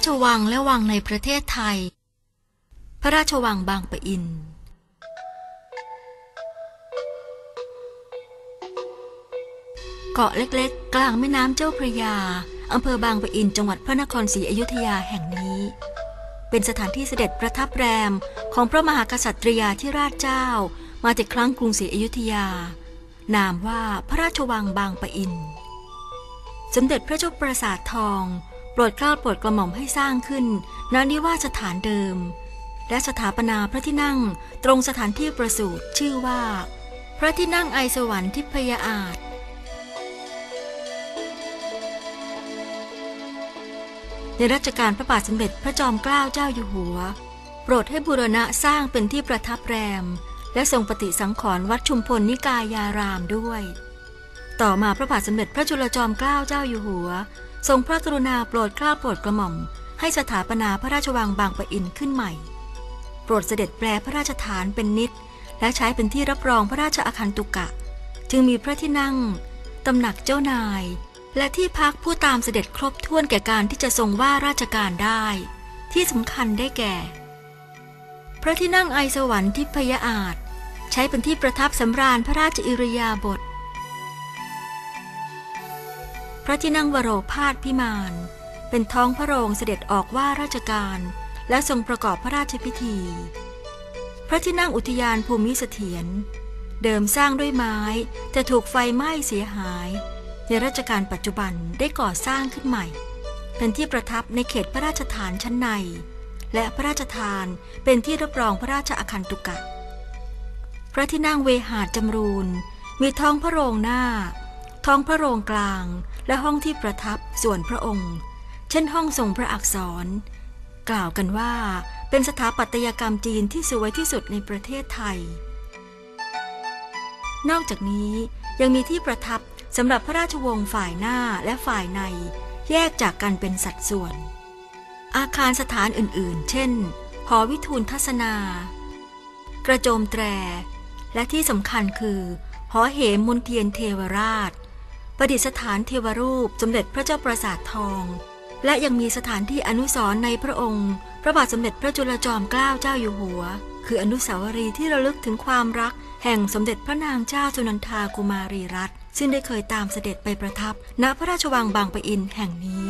ราชวังและวังในประเทศไทยพระราชวังบางปะอินเกาะเล็กๆกลางแม่น้ำเจ้าพระยาอำเภอบางปะอินจังหวัดพระนครศรีอยุธยาแห่งนี้เป็นสถานที่เสด็จประทับแรมของพระมหากษัตริยาธิราชเจ้ามาแต่ครั้งกรุงศรีอยุธยานามว่าพระราชวังบางปะอินสมเด็จพระเจ้าปราสาททองโปรดเกล้าโปรดกระหม่อมให้สร้างขึ้นณ นิวาสถานเดิมและสถาปนาพระที่นั่งตรงสถานที่ประสูติชื่อว่าพระที่นั่งไอสวรรค์ทิพยอาสน์ในรัชกาลพระบาทสมเด็จพระจอมเกล้าเจ้าอยู่หัวโปรดให้บูรณะสร้างเป็นที่ประทับแรมและทรงปฏิสังขรณ์วัดชุมพลนิกายารามด้วยต่อมาพระบาทสมเด็จพระจุลจอมเกล้าเจ้าอยู่หัวทรงพระกรุณาโปรดเกล้าโปรดกระหม่อมให้สถาปนาพระราชวังบางปะอินขึ้นใหม่โปรดเสด็จแปลพระราชฐานเป็นนิตและใช้เป็นที่รับรองพระราชอาคันตุกะจึงมีพระที่นั่งตำหนักเจ้านายและที่พักผู้ตามเสด็จครบถ้วนแก่การที่จะทรงว่าราชการได้ที่สำคัญได้แก่พระที่นั่งไอสวรรค์ทิพยอาสน์ใช้เป็นที่ประทับสำราญพระราชอิริยาบถพระที่นั่งวโรพาสพิมานเป็นท้องพระโรงเสด็จออกว่าราชการและทรงประกอบพระราชพิธีพระที่นั่งอุทยานภูมิเสถียรเดิมสร้างด้วยไม้แต่ถูกไฟไหม้เสียหายในรัชกาลปัจจุบันได้ก่อสร้างขึ้นใหม่เป็นที่ประทับในเขตพระราชฐานชั้นในและพระราชทานเป็นที่รับรองพระราชอาคันตุกะพระที่นั่งเวหาจำรูนมีท้องพระโรงหน้าท้องพระโรงกลางและห้องที่ประทับส่วนพระองค์เช่นห้องทรงพระอักษรกล่าวกันว่าเป็นสถาปัตยกรรมจีนที่สวยที่สุดในประเทศไทยนอกจากนี้ยังมีที่ประทับสำหรับพระราชวงศ์ฝ่ายหน้าและฝ่ายในแยกจากกันเป็นสัดส่วนอาคารสถานอื่นๆเช่นหอวิทูลทัศนากระโจมแตรและที่สำคัญคือหอเหมมนเทียนเทวราชประดิษฐานเทวรูปสมเด็จพระเจ้าปราสาททองและยังมีสถานที่อนุสรณ์ในพระองค์พระบาทสมเด็จพระจุลจอมเกล้าเจ้าอยู่หัวคืออนุสาวรีย์ที่ระลึกถึงความรักแห่งสมเด็จพระนางเจ้าสุนันทากุมารีรัตน์ซึ่งได้เคยตามเสด็จไปประทับณพระราชวังบางปะอินแห่งนี้